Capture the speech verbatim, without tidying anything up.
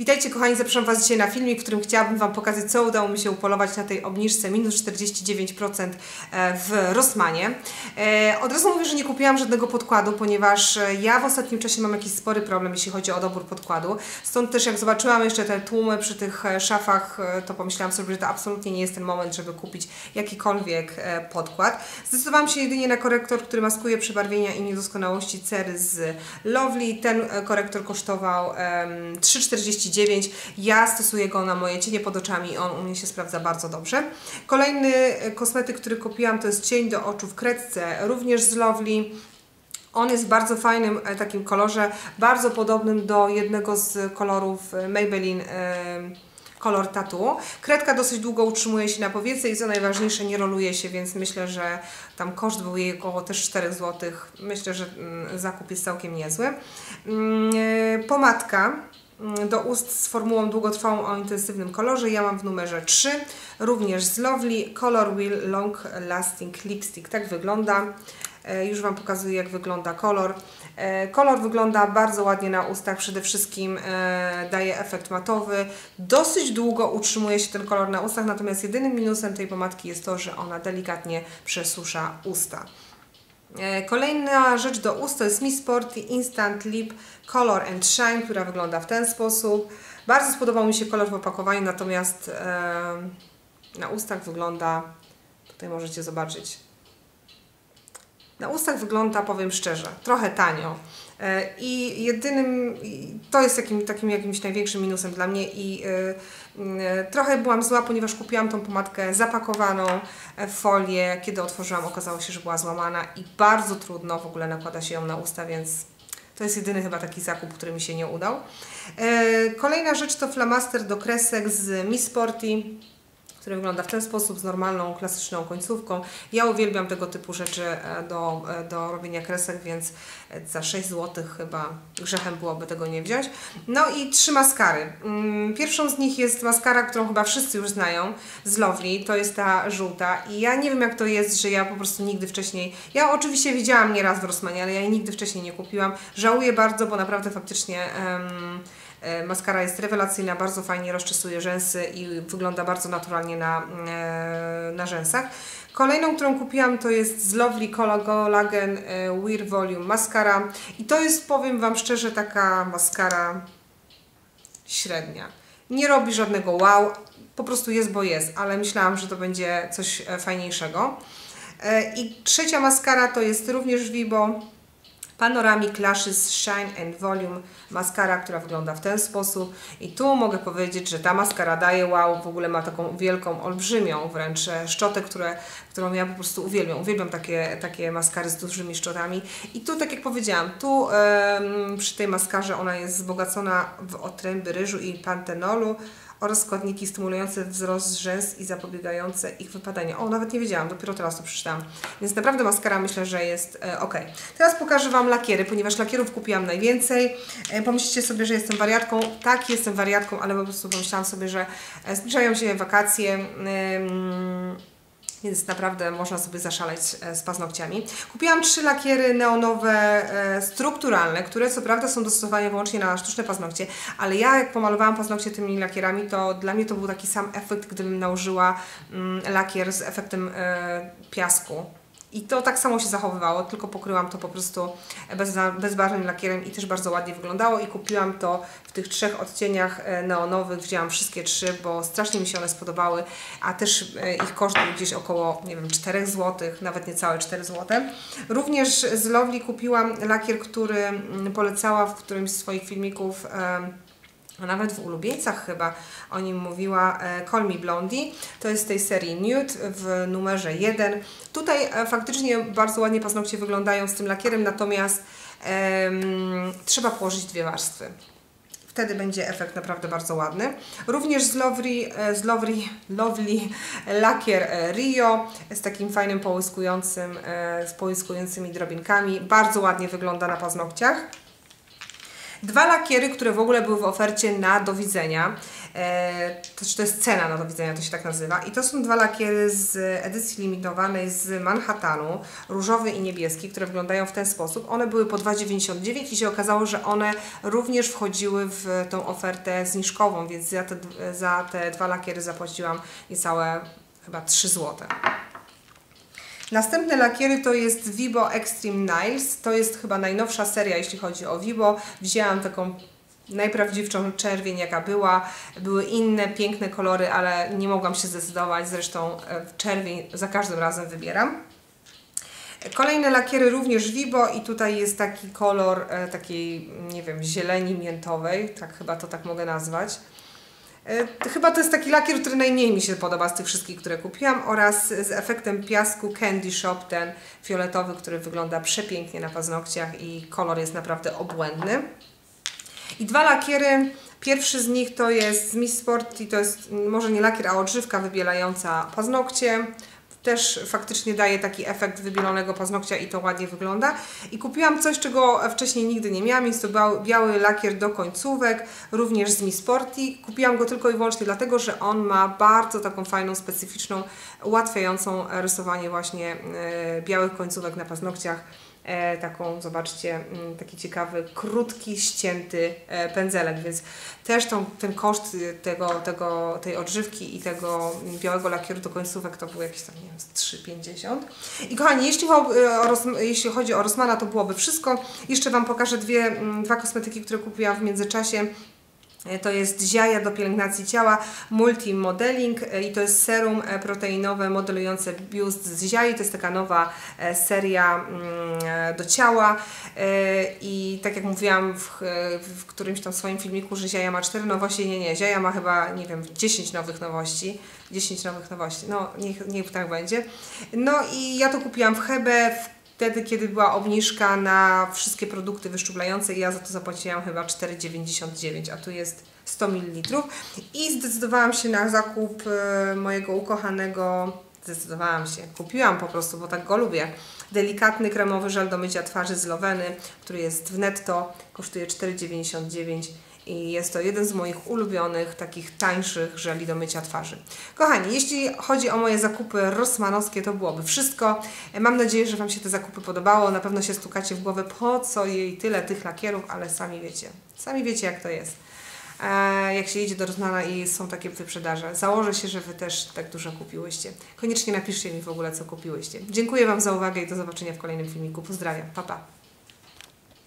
Witajcie kochani, zapraszam Was dzisiaj na filmik, w którym chciałabym Wam pokazać, co udało mi się upolować na tej obniżce minus czterdzieści dziewięć procent w Rossmanie. Od razu mówię, że nie kupiłam żadnego podkładu, ponieważ ja w ostatnim czasie mam jakiś spory problem, jeśli chodzi o dobór podkładu. Stąd też jak zobaczyłam jeszcze te tłumy przy tych szafach, to pomyślałam sobie, że to absolutnie nie jest ten moment, żeby kupić jakikolwiek podkład. Zdecydowałam się jedynie na korektor, który maskuje przebarwienia i niedoskonałości cery z Lovely. Ten korektor kosztował trzy czterdzieści dziewięć. Ja stosuję go na moje cienie pod oczami i on u mnie się sprawdza bardzo dobrze. Kolejny kosmetyk, który kupiłam, to jest cień do oczu w kredce, również z Lovely. On jest w bardzo fajnym takim kolorze, bardzo podobnym do jednego z kolorów Maybelline Color Tattoo. Kredka dosyć długo utrzymuje się na powiece i co najważniejsze, nie roluje się, więc myślę, że tam koszt był jej około też czterech złotych. Myślę, że zakup jest całkiem niezły. Pomadka do ust z formułą długotrwałą o intensywnym kolorze. Ja mam w numerze trzy, również z Lovely, Color Wheel Long Lasting Lipstick. Tak wygląda. Już Wam pokazuję, jak wygląda kolor. Kolor wygląda bardzo ładnie na ustach, przede wszystkim daje efekt matowy. Dosyć długo utrzymuje się ten kolor na ustach, natomiast jedynym minusem tej pomadki jest to, że ona delikatnie przesusza usta. Kolejna rzecz do ust to jest Miss Sporty Instant Lip Color and Shine, która wygląda w ten sposób. Bardzo spodobał mi się kolor w opakowaniu, natomiast na ustach wygląda, tutaj możecie zobaczyć, na ustach wygląda, powiem szczerze, trochę tanio. I jedynym, to jest takim, takim jakimś największym minusem dla mnie i y, y, trochę byłam zła, ponieważ kupiłam tą pomadkę zapakowaną w folię. Kiedy otworzyłam, okazało się, że była złamana i bardzo trudno w ogóle nakłada się ją na usta, więc to jest jedyny chyba taki zakup, który mi się nie udał. Y, kolejna rzecz to flamaster do kresek z Miss Sporty, który wygląda w ten sposób, z normalną, klasyczną końcówką. Ja uwielbiam tego typu rzeczy do, do robienia kresek, więc za sześć złotych chyba grzechem byłoby tego nie wziąć. No i trzy maskary. Pierwszą z nich jest maskara, którą chyba wszyscy już znają, z Lovely, to jest ta żółta. I ja nie wiem, jak to jest, że ja po prostu nigdy wcześniej, ja oczywiście widziałam nieraz w Rossmanie, ale ja jej nigdy wcześniej nie kupiłam. Żałuję bardzo, bo naprawdę faktycznie Um, maskara jest rewelacyjna, bardzo fajnie rozczesuje rzęsy i wygląda bardzo naturalnie na, na rzęsach. Kolejną, którą kupiłam, to jest z Lovely Collagen Wear Volume Mascara i to jest, powiem Wam szczerze, taka maskara średnia. Nie robi żadnego wow, po prostu jest, bo jest, ale myślałam, że to będzie coś fajniejszego. I trzecia maskara to jest również Wibo Panoramic Lashes Shine and Volume maskara, która wygląda w ten sposób i tu mogę powiedzieć, że ta maskara daje wow, w ogóle ma taką wielką, olbrzymią wręcz szczotę, które, którą ja po prostu uwielbiam. Uwielbiam takie, takie maskary z dużymi szczotami i tu, tak jak powiedziałam, tu yy, przy tej maskarze ona jest wzbogacona w otręby ryżu i pantenolu oraz składniki stymulujące wzrost rzęs i zapobiegające ich wypadaniu. O, nawet nie wiedziałam, dopiero teraz to przeczytałam. Więc naprawdę maskara, myślę, że jest e, ok. Teraz pokażę Wam lakiery, ponieważ lakierów kupiłam najwięcej. E, pomyślcie sobie, że jestem wariatką. Tak, jestem wariatką, ale po prostu pomyślałam sobie, że zbliżają się wakacje, y, więc naprawdę można sobie zaszaleć z paznokciami. Kupiłam trzy lakiery neonowe, strukturalne, które co prawda są dostosowane wyłącznie na sztuczne paznokcie, ale ja jak pomalowałam paznokcie tymi lakierami, to dla mnie to był taki sam efekt, gdybym nałożyła lakier z efektem piasku. I to tak samo się zachowywało, tylko pokryłam to po prostu bez, bezbarwnym lakierem i też bardzo ładnie wyglądało i kupiłam to w tych trzech odcieniach neonowych, wzięłam wszystkie trzy, bo strasznie mi się one spodobały, a też ich koszt był gdzieś około, nie wiem, czterech złotych, nawet niecałe cztery złote. Również z Lovely kupiłam lakier, który polecała w którymś z swoich filmików, a nawet w ulubieńcach chyba o nim mówiła, Colmi Blondie. To jest z tej serii Nude w numerze jeden. Tutaj faktycznie bardzo ładnie paznokcie wyglądają z tym lakierem, natomiast em, trzeba położyć dwie warstwy. Wtedy będzie efekt naprawdę bardzo ładny. Również z Lovely, z Lovely, Lovely lakier Rio z takim fajnym połyskującym, z połyskującymi drobinkami. Bardzo ładnie wygląda na paznokciach. Dwa lakiery, które w ogóle były w ofercie na do widzenia. E, to, to jest cena na do widzenia, to się tak nazywa. I to są dwa lakiery z edycji limitowanej z Manhattanu, różowy i niebieski, które wyglądają w ten sposób. One były po dwa dziewięćdziesiąt dziewięć i się okazało, że one również wchodziły w tą ofertę zniżkową, więc ja te, za te dwa lakiery zapłaciłam niecałe chyba trzy złote. Następne lakiery to jest Wibo Extreme Nails. To jest chyba najnowsza seria, jeśli chodzi o Wibo. Wzięłam taką najprawdziwszą czerwień, jaka była. Były inne, piękne kolory, ale nie mogłam się zdecydować. Zresztą czerwień za każdym razem wybieram. Kolejne lakiery również Wibo i tutaj jest taki kolor takiej, nie wiem, zieleni miętowej. Tak chyba to tak mogę nazwać. Chyba to jest taki lakier, który najmniej mi się podoba z tych wszystkich, które kupiłam, oraz z efektem piasku Candy Shop, ten fioletowy, który wygląda przepięknie na paznokciach i kolor jest naprawdę obłędny. I dwa lakiery. Pierwszy z nich to jest z Miss Sporty, to jest może nie lakier, a odżywka wybielająca paznokcie. Też faktycznie daje taki efekt wybielonego paznokcia i to ładnie wygląda. I kupiłam coś, czego wcześniej nigdy nie miałam. Jest to biały lakier do końcówek, również z Miss Sporty. Kupiłam go tylko i wyłącznie dlatego, że on ma bardzo taką fajną, specyficzną, ułatwiającą rysowanie właśnie białych końcówek na paznokciach. Taką, zobaczcie, taki ciekawy, krótki, ścięty pędzelek, więc też tą, ten koszt tego, tego, tej odżywki i tego białego lakieru do końcówek to był jakieś tam, nie wiem, trzy pięćdziesiąt. I kochani, jeśli, jeśli chodzi o Rossmanna, to byłoby wszystko. Jeszcze Wam pokażę dwie, dwa kosmetyki, które kupiłam w międzyczasie. To jest Ziaja do pielęgnacji ciała, Multi Modeling i to jest serum proteinowe modelujące biust z Ziai. To jest taka nowa seria do ciała i tak jak mówiłam w, w którymś tam swoim filmiku, że Ziaja ma cztery nowości, nie, nie, Ziaja ma chyba, nie wiem, dziesięć nowych nowości. dziesięć nowych nowości, no niech, niech tak będzie. No i ja to kupiłam w Hebe, w wtedy, kiedy była obniżka na wszystkie produkty wyszczuplające i ja za to zapłaciłam chyba cztery dziewięćdziesiąt dziewięć, a tu jest sto mililitrów. I zdecydowałam się na zakup mojego ukochanego, zdecydowałam się, kupiłam po prostu, bo tak go lubię, delikatny kremowy żel do mycia twarzy z Loveny, który jest w netto, kosztuje cztery dziewięćdziesiąt dziewięć. I jest to jeden z moich ulubionych, takich tańszych żeli do mycia twarzy. Kochani, jeśli chodzi o moje zakupy rossmannowskie, to byłoby wszystko. Mam nadzieję, że Wam się te zakupy podobało. Na pewno się stukacie w głowę, po co jej tyle tych lakierów, ale sami wiecie. Sami wiecie, jak to jest. Eee, jak się jedzie do Rossmanna i są takie wyprzedaże. Założę się, że Wy też tak dużo kupiłyście. Koniecznie napiszcie mi w ogóle, co kupiłyście. Dziękuję Wam za uwagę i do zobaczenia w kolejnym filmiku. Pozdrawiam. Pa, pa.